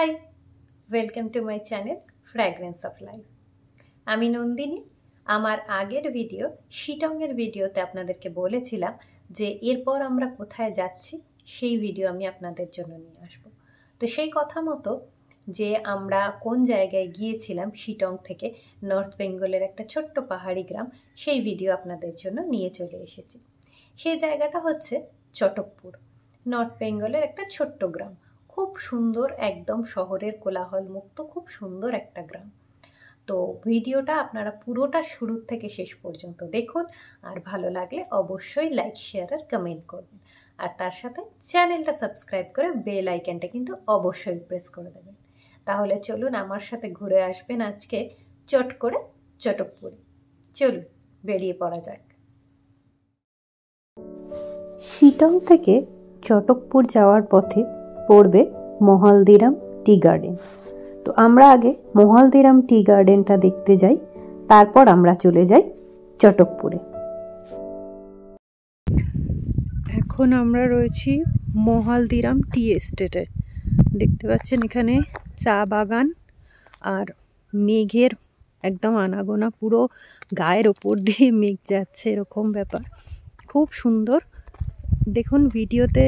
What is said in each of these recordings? Hi, welcome to my channel Fragrance of Life. আমি নন্দিনী। আমার আগের ভিডিও শিটংয়ের ভিডিওতে আপনাদেরকে বলেছিলাম যে এরপর আমরা কোথায় যাচ্ছি সেই ভিডিও আমি আপনাদের জন্য নিয়ে আসব। তো সেই কথা মতো যে আমরা কোন জায়গায় গিয়েছিলাম শিটং থেকে নর্থ বেঙ্গলের একটা ছোট্ট পাহাড়ি গ্রাম, সেই ভিডিও আপনাদের জন্য নিয়ে চলে এসেছি। সেই জায়গাটা হচ্ছে চটকপুর, নর্থ বেঙ্গলের একটা ছোট্ট গ্রাম, खूब सुंदर एकदम शहर कोलाहल मुक्त खूब सुंदर एक ग्राम। तो भिडियो अपनारा पुरोटा शुरू थेके शेष पर्यन्त देखुन और भालो लागले अवश्य लाइक शेयर और कमेंट करबेन और तार साथे चैनलटा सबस्क्राइब करे बेल आइकनटा किन्तु अवश्य प्रेस करे देबेन। ताहले चलुन आमार साथे घुरे आसबेन आज के चट करे चटकपुर। चलुन बेरिये पड़ा जाक। शिटং थेके चटकपुर जाওয়ার পথে पड़े महल दिराम टी गार्डन। तो आम्रा आगे महल दिराम टी गार्डन टा देखते जाई, तारपर आम्रा चले जाई चटकपुरे। एखोन आम्रा रोयेछि महल दिराम टी एस्टेटे। देखते पाच्छेन एखाने चा बागान और मेघेर एकदम आनागोना, पुरो गायेर ओपर दिये मेघ जाच्छे एरकम ब्यापार, खूब सुंदर। देखुन भिडियोते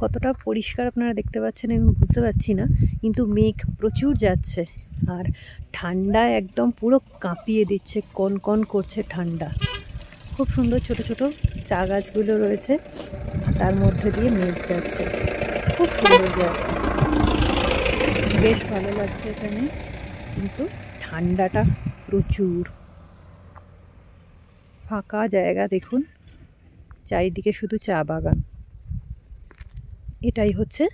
কতটা পরিষ্কার আপনারা দেখতে পাচ্ছেন আমি বুঝতে পারছি না, কিন্তু মেঘ প্রচুর যাচ্ছে আর ঠান্ডা একদম পুরো কাঁপিয়ে দিচ্ছে, কনকন করছে ঠান্ডা। খুব সুন্দর ছোট ছোট চা গাছগুলো রয়েছে, তার মধ্যে দিয়ে মেঘ যাচ্ছে, খুব সুন্দর জায়গা, বেশ ভালো লাগছে এখানে, কিন্তু ঠান্ডাটা প্রচুর। ফাঁকা জায়গা দেখুন, চারিদিকে শুধু চা বাগান। এটাই হচ্ছে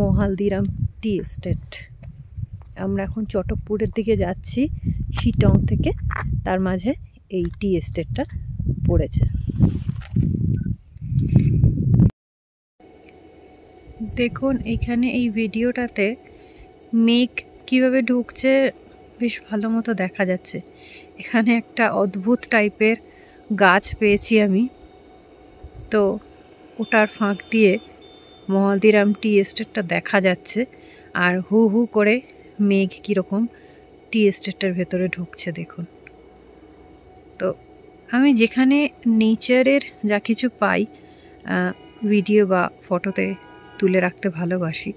মহাল দিরাম টি এস্টেট। আমরা এখন চটকপুরের দিকে যাচ্ছি শিটং থেকে, তার মাঝে এই টি এস্টেটটা পড়েছে। দেখুন এখানে এই ভিডিওটাতে মেঘ কীভাবে ঢুকছে বেশ ভালো মতো দেখা যাচ্ছে। এখানে একটা অদ্ভুত টাইপের গাছ পেয়েছি আমি, তো ওটার ফাঁক দিয়ে महल दिराम टी एस्टेटटा देखा जाच्छे आर हू हू करे मेघ कीरकम टी एस्टेटर भेतरे ढुकछे देखुन। तो आमी जेखाने नेचारेर जा किछु पाई भिडियो बा फटोते तुले राखते भालोबासी,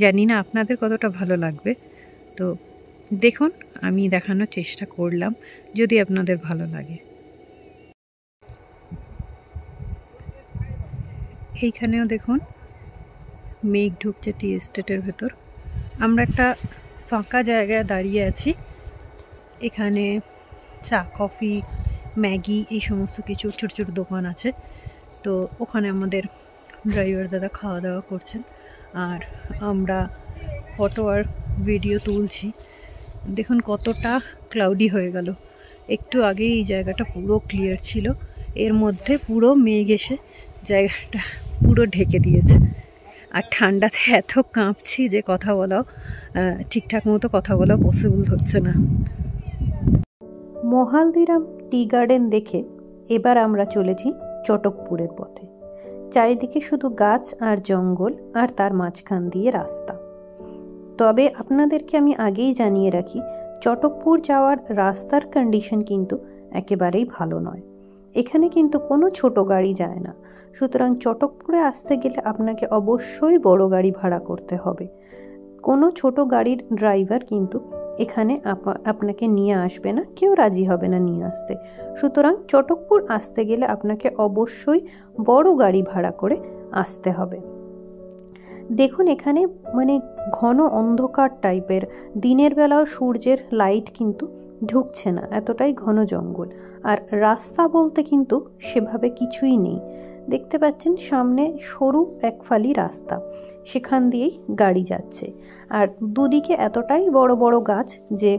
जानि ना आपनादेर कतटा भालो लागबे। तो देखुन आमी देखानोर चेष्टा करलाम, जोदि आपनादेर भालो लागे। एइखानेओ देखुन मेघ ढुकছে टी एस्टेटर ভেতর। আমরা একটা ফাঁকা জায়গায় দাঁড়িয়ে আছি, এখানে চা কফি ম্যাগি এই সমস্ত কিছু ছোটো ছোটো দোকান আছে। তো ওখানে আমাদের ড্রাইভার দাদা খাওয়া দাওয়া করছেন আর আমরা ফটো আর ভিডিও তুলছি। দেখুন কতটা ক্লাউডি হয়ে গেল, একটু আগে এই জায়গাটা পুরো ক্লিয়ার ছিল, এর মধ্যে পুরো মেঘ এসে জায়গাটা পুরো ঢেকে দিয়েছে। আর ঠান্ডাতে এত কাঁপছি যে কথা বলাও ঠিকঠাক মতো কথা বলাও পসিবল হচ্ছে না। মহাল দিরাম টি গার্ডেন দেখে এবার আমরা চলেছি চটকপুরের পথে। চারিদিকে শুধু গাছ আর জঙ্গল আর তার মাঝখান দিয়ে রাস্তা। তবে আপনাদেরকে আমি আগেই জানিয়ে রাখি চটকপুর যাওয়ার রাস্তার কন্ডিশন কিন্তু একেবারেই ভালো নয়, এখানে কিন্তু কোনো ছোট গাড়ি যায় না। সুতরাং চটকপুরে আসতে গেলে আপনাকে অবশ্যই বড় গাড়ি ভাড়া করতে হবে। কোনো ছোট গাড়ির ড্রাইভার কিন্তু এখানে আপনাকে নিয়ে আসবে না, কেউ রাজি হবে না নিয়ে আসতে। সুতরাং চটকপুর আসতে গেলে আপনাকে অবশ্যই বড় গাড়ি ভাড়া করে আসতে হবে। দেখুন এখানে মানে ঘন অন্ধকার টাইপের, দিনের বেলাও সূর্যের লাইট কিন্তু ঢুকছে না, এতটাই ঘন জঙ্গল। আর রাস্তা বলতে কিন্তু সেভাবে কিছুই নেই, দেখতে পাচ্ছেন সামনে সরু একফালি রাস্তা, সেখান দিয়েই গাড়ি যাচ্ছে। আর দুদিকে এতটাই বড় বড় গাছ যে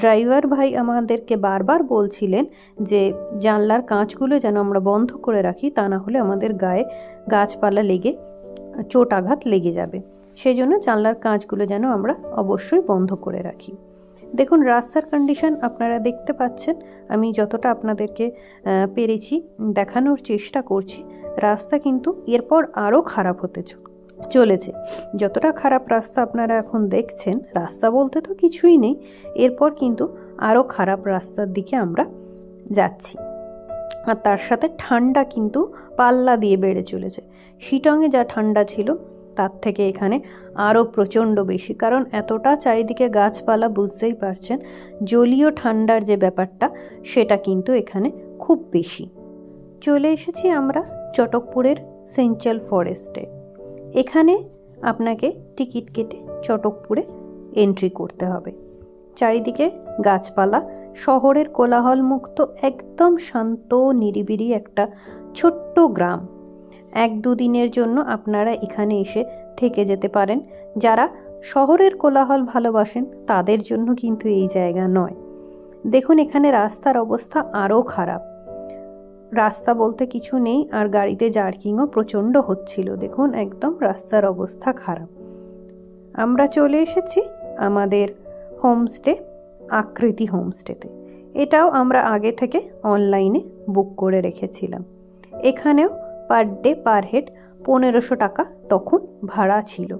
ড্রাইভার ভাই আমাদেরকে বারবার বলছিলেন যে জানলার কাঁচগুলো যেন আমরা বন্ধ করে রাখি, তা না হলে আমাদের গায়ে গাছপালা লেগে চোট আঘাত লেগে যাবে, সেই জন্য জানলার কাঁচগুলো যেন আমরা অবশ্যই বন্ধ করে রাখি। দেখুন রাস্তার কন্ডিশন আপনারা দেখতে পাচ্ছেন, আমি যতটা আপনাদেরকে পেরেছি দেখানোর চেষ্টা করছি। রাস্তা কিন্তু এরপর আরও খারাপ হতে चलेছে যতটা খারাপ রাস্তা আপনারা এখন দেখছেন রাস্তা বলতে তো কিছুই নেই এরপর কিন্তু আরো খারাপ রাস্তার দিকে আমরা যাচ্ছি আর তার সাথে ঠান্ডা কিন্তু পাল্লা দিয়ে বেড়ে চলেছে শিটংয়ে যা ঠান্ডা ছিল তার থেকে এখানে আরো প্রচন্ড বেশি কারণ এতটা চারিদিকে গাছপালা বুঝতেই পারছেন জলীয় ঠান্ডার যে ব্যাপারটা সেটা কিন্তু এখানে খুব বেশি চলে এসেছি আমরা চটকপুরের সেঞ্চাল ফরেস্টে এখানে আপনাকে টিকিট কেটে চটকপুরে এন্ট্রি করতে হবে চারিদিকে গাছপালা শহরের কোলাহল মুক্ত একদম শান্ত নিরিবিলি একটা ছোট্ট গ্রাম এক দুদিনের জন্য আপনারা এখানে এসে থেকে যেতে পারেন যারা শহরের কোলাহল ভালোবাসেন তাদের জন্য কিন্তু এই জায়গা নয় দেখুন এখানে রাস্তার অবস্থা আরও খারাপ রাস্তা বলতে কিছু নেই আর গাড়িতে জার্কিংও প্রচণ্ড হচ্ছিল দেখুন একদম রাস্তার অবস্থা খারাপ আমরা চলে এসেছি আমাদের হোমস্টে আকৃতি হোমস্টেতে এটাও আমরা আগে থেকে অনলাইনে বুক করে রেখেছিলাম এখানেও পার ডে পার হেড 1500 টাকা তখন ভাড়া ছিল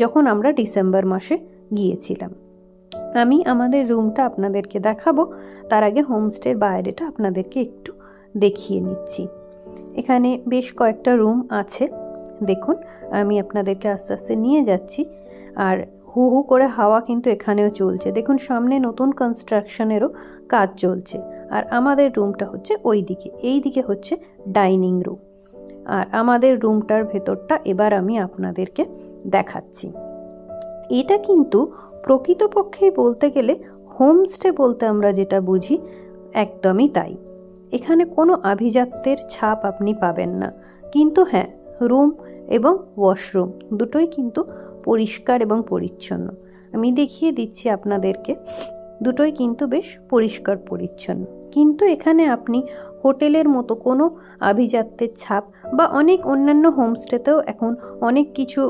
যখন আমরা ডিসেম্বর মাসে গিয়েছিলাম আমি আমাদের রুমটা আপনাদেরকে দেখাবো তার আগে হোমস্টের বাইরেটা আপনাদেরকে একটু देखिए निच्छी एखाने बेश कयेकटा रूम आछे देखुन आमी आपनादेरके आस्ते आस्ते निये जाच्छि आर हु हु करे हावा किन्तु एखानेओ चलछे देखुन सामने नतून कन्स्ट्राक्शनेरो काज चलछे आर आमादेर रूमटा होच्छे ओई दिके एई दिके होच्छे डाइनिंग रूम आर आमादेर रूमटार भेतरटा एबार आमी आपनादेरके देखाच्छि एटा किन्तु प्रकृतपक्षे बोलते गेले होमस्टे बोलते आमरा जेटा बुझी एकदमई ताई এখানে কোনো আভিজাত্যের ছাপ আপনি পাবেন না কিন্তু হ্যাঁ রুম এবং ওয়াশরুম দুটোই কিন্তু পরিষ্কার এবং পরিচ্ছন্ন আমি দেখিয়ে দিচ্ছি আপনাদেরকে দুটোই কিন্তু বেশ পরিষ্কার পরিচ্ছন্ন কিন্তু এখানে আপনি হোটেলের মতো কোনো আভিজাত্যের ছাপ বা অনেক অন্যান্য হোমস্টেতেও এখন অনেক কিছু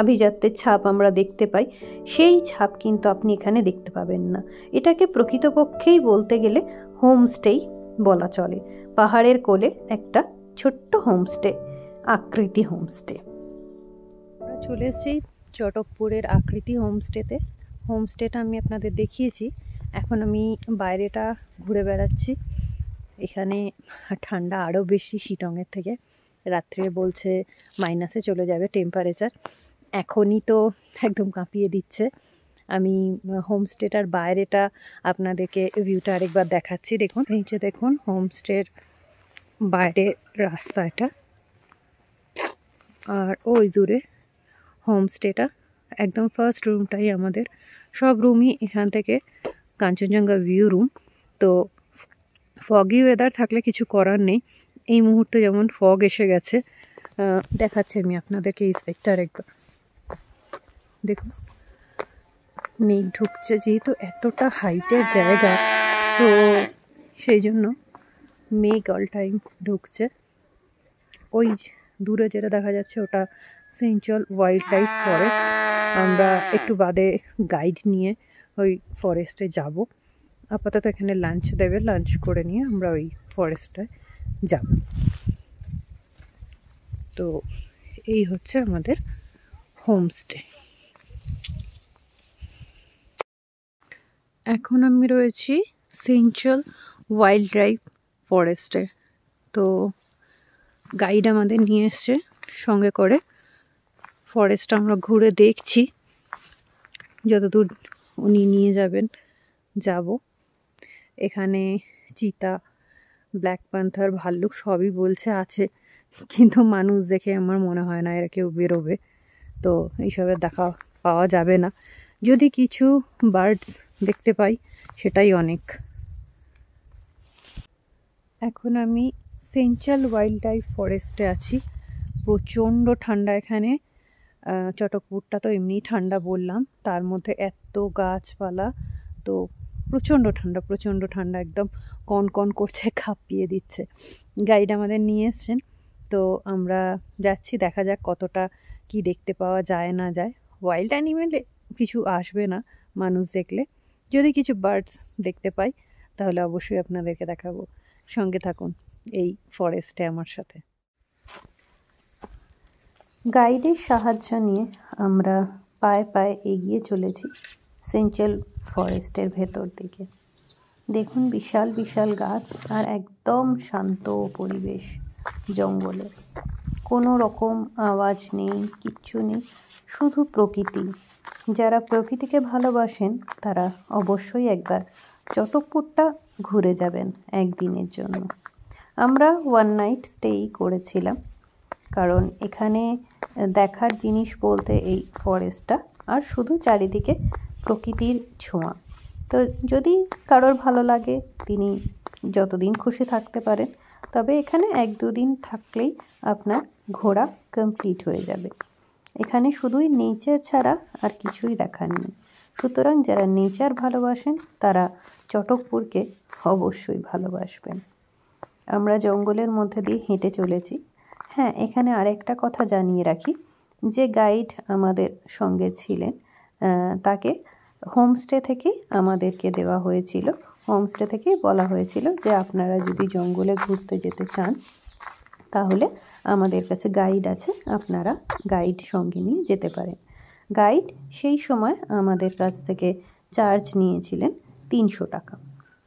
আভিজাত্যের ছাপ আমরা দেখতে পাই সেই ছাপ কিন্তু আপনি এখানে দেখতে পাবেন না এটাকে প্রকৃতপক্ষেই বলতে গেলে হোমস্টেই বলা চলে পাহাড়ের কোলে একটা ছোট্ট হোমস্টে আকৃতি হোমস্টে আমরা চলে এসেছি চটকপুরের আকৃতি হোমস্টেতে হোমস্টেটা আমি আপনাদের দেখিয়েছি এখন আমি বাইরেটা ঘুরে বেড়াচ্ছি এখানে ঠান্ডা আরও বেশি শিটংয়ের থেকে রাত্রে বলছে মাইনাসে চলে যাবে টেম্পারেচার এখনই তো একদম কাঁপিয়ে দিচ্ছে আমি হোমস্টেটার বাইরেটা আপনাদেরকে ভিউটা আরেকবার দেখাচ্ছি দেখুন এই যে দেখুন হোমস্টের বাইরে রাস্তা এটা আর ওই দূরে হোমস্টেটা একদম ফার্স্ট রুমটাই আমাদের সব রুমই এখান থেকে কাঞ্চনজঙ্ঘা ভিউ রুম তো ফগি ওয়েদার থাকলে কিছু করার নেই এই মুহূর্তে যেমন ফগ এসে গেছে দেখাচ্ছি আমি আপনাদেরকে এই সাইডটা আরেকবার দেখুন মেঘ ঢুকছে যেহেতু এতটা হাইটের জায়গা তো সেই জন্য মেঘ অল টাইম ঢুকছে ওই দূরে যেটা দেখা যাচ্ছে ওটা সেঞ্চল ওয়াইল্ড লাইফ ফরেস্ট আমরা একটু বাদে গাইড নিয়ে ওই ফরেস্টে যাব আপাতত এখানে লাঞ্চ দেবে লাঞ্চ করে নিয়ে আমরা ওই ফরেস্টে যাব তো এই হচ্ছে আমাদের হোমস্টে এখন আমি রয়েছি সেঞ্চল ওয়াইল্ড লাইফ ফরেস্টে তো গাইড আমাদের নিয়ে এসছে সঙ্গে করে ফরেস্ট আমরা ঘুরে দেখছি যতদূর উনি নিয়ে যাবেন যাব এখানে চিতা ব্ল্যাক প্যান্থার ভাল্লুক সবই বলছে আছে কিন্তু মানুষ দেখে আমার মনে হয় না এরা কেউ বেরোবে তো এইসবের দেখা পাওয়া যাবে না যদি কিছু বার্ডস দেখতে পাই সেটাই অনেক এখন আমি সেঞ্চাল ওয়াইল্ড লাইফ ফরেস্টে আছি প্রচণ্ড ঠান্ডা এখানে চটকপুরটা তো এমনি ঠান্ডা বললাম তার মধ্যে এত গাছপালা তো প্রচণ্ড ঠান্ডা একদম কনকন করছে কাঁপিয়ে দিচ্ছে গাইড আমাদের নিয়ে এসছেন তো আমরা যাচ্ছি দেখা যাক কতটা কি দেখতে পাওয়া যায় না যায় ওয়াইল্ড অ্যানিমেল কিছু আসবে না মানুষ দেখলে যদি কিছু বার্ডস দেখতে পাই তাহলে অবশ্যই আপনাদেরকে দেখাবো সঙ্গে থাকুন এই ফরেস্টে আমার সাথে গাইডের সাহায্য নিয়ে আমরা পায়ে পায়ে এগিয়ে চলেছি সেঞ্চাল ফরেস্টের ভেতর দিকে। দেখুন বিশাল বিশাল গাছ আর একদম শান্ত পরিবেশ, জঙ্গলে কোনো রকম আওয়াজ নেই, কিচ্ছু নেই, শুধু প্রকৃতি। যারা প্রকৃতিকে ভালোবাসেন তারা অবশ্যই একবার চটকপুরটা ঘুরে যাবেন একদিনের জন্য। আমরা ওয়ান নাইট স্টেই করেছিলাম, কারণ এখানে দেখার জিনিস বলতে এই ফরেস্টটা আর শুধু চারিদিকে প্রকৃতির ছোঁয়া। তো যদি কারোর ভালো লাগে তিনি যতদিন খুশি থাকতে পারেন, তবে এখানে এক দুদিন থাকলেই আপনার ঘোরা কমপ্লিট হয়ে যাবে। এখানে শুধুই নেচার ছাড়া আর কিছুই দেখার নেই, সুতরাং যারা নেচার ভালোবাসেন তারা চটকপুরকে অবশ্যই ভালোবাসবেন। আমরা জঙ্গলের মধ্যে দিয়ে হেঁটে চলেছি। হ্যাঁ, এখানে আরেকটা কথা জানিয়ে রাখি, যে গাইড আমাদের সঙ্গে ছিলেন তাকে হোমস্টে থেকে আমাদেরকে দেওয়া হয়েছিল, হোমস্টে থেকে বলা হয়েছিল যে আপনারা যদি জঙ্গলে ঘুরতে যেতে চান তাহলে আমাদের কাছে গাইড আছে, আপনারা গাইড সঙ্গে নিয়ে যেতে পারেন। গাইড সেই সময় আমাদের কাছ থেকে চার্জ নিয়েছিলেন 300 টাকা।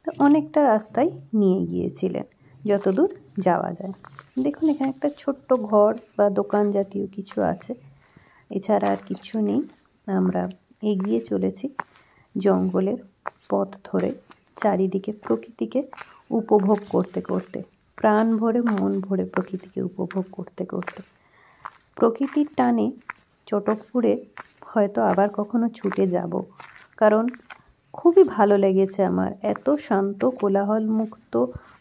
তো অনেকটা রাস্তায় নিয়ে গিয়েছিলেন যতদূর যাওয়া যায়। দেখুন এখানে একটা ছোট্ট ঘর বা দোকান জাতীয় কিছু আছে, এছাড়া আর কিছু নেই। আমরা এগিয়ে চলেছি জঙ্গলের পথ ধরে, চারিদিকে প্রকৃতিকে উপভোগ করতে করতে, প্রাণ ভরে মন ভরে প্রকৃতিকে উপভোগ করতে করতে। প্রকৃতির টানে চটকপুরে হয়তো আবার কখনো ছুটে যাব, কারণ খুবই ভালো লেগেছে আমার। এত শান্ত, কোলাহল মুক্ত,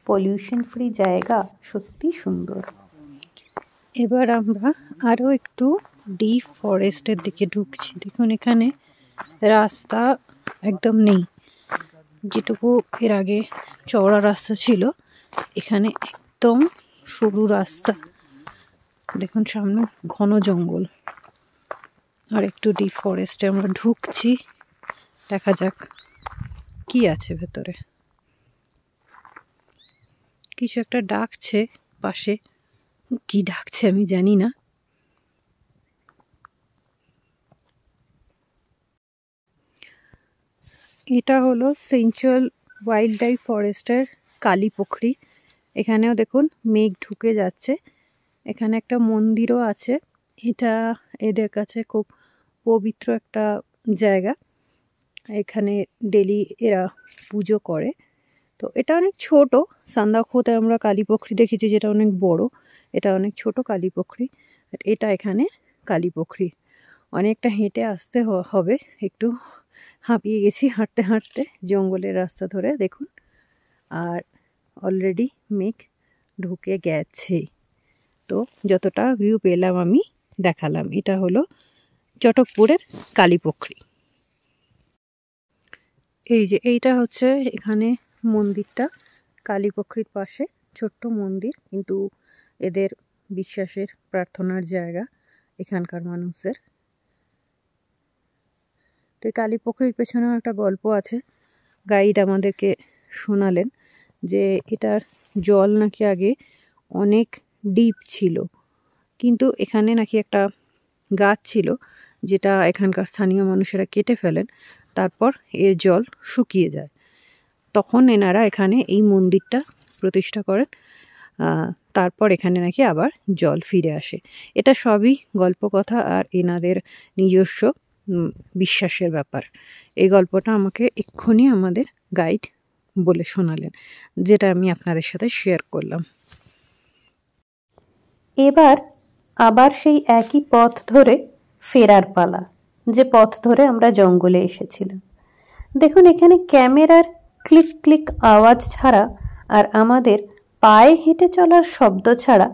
পলিউশন ফ্রি জায়গা সত্যি সুন্দর। এবার আমরা আরও একটু ডিপ ফরেস্টের দিকে ঢুকছি। দেখুন এখানে রাস্তা একদম নেই, যেটুকু এর আগে চওড়া রাস্তা ছিল এখানে একদম সরু রাস্তা। দেখুন সামনে ঘন জঙ্গল, আর একটু ডিপ ফরেস্টে আমরা ঢুকছি, দেখা যাক কি আছে ভেতরে। কিছু একটা ডাকছে পাশে, কি ডাকছে আমি জানি না। এটা হলো সেন্ট্রাল ওয়াইল্ড লাইফ ফরেস্টের কালীপুখরি। এখানেও দেখুন মেঘ ঢুকে যাচ্ছে। এখানে একটা মন্দিরও আছে, এটা এদের কাছে খুব পবিত্র একটা জায়গা, এখানে ডেলি এরা পুজো করে। তো এটা অনেক ছোট, সান্দাখোতে আমরা কালীপুখরি দেখেছি যেটা অনেক বড়, এটা অনেক ছোট কালীপুখরি। এটা এখানে কালীপুখরি। অনেকটা হেঁটে আসতে হবে, একটু হাঁপিয়ে গেছি হাঁটতে হাঁটতে জঙ্গলের রাস্তা ধরে। দেখুন আর অলরেডি মেঘ ঢুকে গেছে। তো যতটা ভিউ পেলাম আমি দেখালাম। এটা হলো চটকপুরের কালীপুখরি। এই যে এইটা হচ্ছে এখানে মন্দিরটা, কালীপুখরির পাশে ছোট্ট মন্দির, কিন্তু এদের বিশ্বাসের প্রার্থনার জায়গা এখানকার মানুষের। তো এই কালীপুখরির পেছনেও একটা গল্প আছে, গাইড আমাদেরকে শোনালেন যে এটার জল নাকি আগে অনেক ডিপ ছিল, কিন্তু এখানে নাকি একটা গাছ ছিল যেটা এখানকার স্থানীয় মানুষেরা কেটে ফেলেন, তারপর এর জল শুকিয়ে যায়। তখন এনারা এখানে এই মন্দিরটা প্রতিষ্ঠা করেন, তারপর এখানে নাকি আবার জল ফিরে আসে। এটা সবই গল্প কথা আর এনাদের নিজস্ব বিশ্বাসের ব্যাপার। এই গল্পটা আমাকে এক্ষুনি আমাদের গাইড বলে শোনালেন, যেটা আমি আপনাদের সাথে শেয়ার করলাম। এবার আবার সেই একই পথ ধরে ফেরার পালা, যে পথ ধরে আমরা জঙ্গলে এসেছিলাম। দেখুন এখানে ক্যামেরার ক্লিক ক্লিক আওয়াজ ছাড়া আর আমাদের পায়ে হেঁটে চলার শব্দ ছাড়া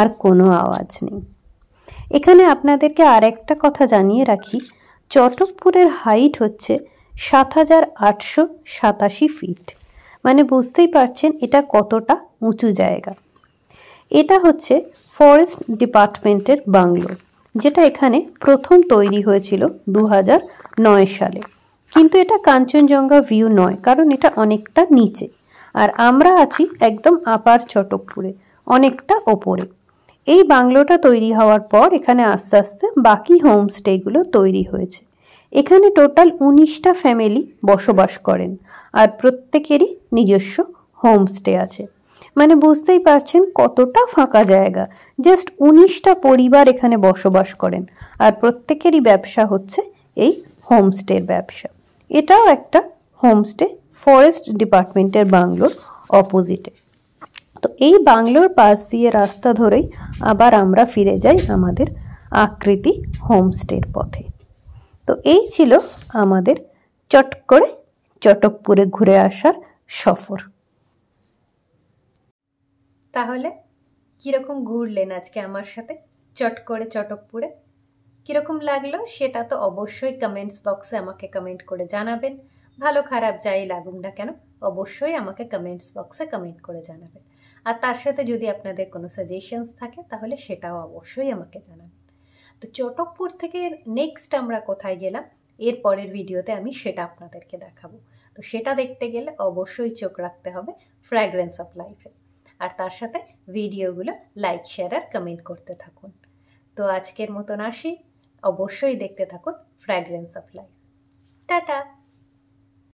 আর কোনো আওয়াজ নেই। এখানে আপনাদেরকে আর একটা কথা জানিয়ে রাখি, চটকপুরের হাইট হচ্ছে 7,887 ফিট, মানে বুঝতেই পারছেন এটা কতটা উঁচু জায়গা। এটা হচ্ছে ফরেস্ট ডিপার্টমেন্টের বাংলো, যেটা এখানে প্রথম তৈরি হয়েছিল 2009 সালে, কিন্তু এটা কাঞ্চনজঙ্ঘা ভিউ নয়, কারণ এটা অনেকটা নিচে। আর আমরা আছি একদম আপার চটকপুরে, অনেকটা ওপরে। এই বাংলোটা তৈরি হওয়ার পর এখানে আস্তে আস্তে বাকি হোমস্টেগুলো তৈরি হয়েছে। এখানে টোটাল 19টা ফ্যামিলি বসবাস করেন আর প্রত্যেকেরই নিজস্ব হোমস্টে আছে। মানে বুঝতেই পারছেন কতটা ফাঁকা জায়গা, জাস্ট 19টা পরিবার এখানে বসবাস করেন আর প্রত্যেকেরই ব্যবসা হচ্ছে এই হোমস্টের ব্যবসা। এটাও একটা হোমস্টে ফরেস্ট ডিপার্টমেন্টের বাংলোর অপোজিটে। তো এই বাংলোর পাশ দিয়ে রাস্তা ধরেই আবার আমরা ফিরে যাই আমাদের আকৃতি হোমস্টের পথে। তো এই ছিল আমাদের চট করে চটকপুরে ঘুরে আসার সফর। তাহলে কীরকম ঘুরলেন আজকে আমার সাথে চট করে চটকপুরে? কীরকম লাগলো সেটা তো অবশ্যই কমেন্টস বক্সে আমাকে কমেন্ট করে জানাবেন। ভালো খারাপ যাই লাগুক না কেন অবশ্যই আমাকে কমেন্টস বক্সে কমেন্ট করে জানাবেন। আর তার সাথে যদি আপনাদের কোনো সাজেশনস থাকে তাহলে সেটাও অবশ্যই আমাকে জানাবেন। তো চটকপুর থেকে নেক্সট আমরা কোথায় গেলাম এর পরের ভিডিওতে আমি সেটা আপনাদেরকে দেখাবো। তো সেটা দেখতে গেলে অবশ্যই চোখ রাখতে হবে ফ্র্যাগ্রেন্স অফ লাইফে। আর তার সাথে ভিডিওগুলো লাইক শেয়ার আর কমেন্ট করতে থাকুন। তো আজকের মতন আসি, অবশ্যই দেখতে থাকুন ফ্র্যাগ্রেন্স অফ লাইফ। টাটা।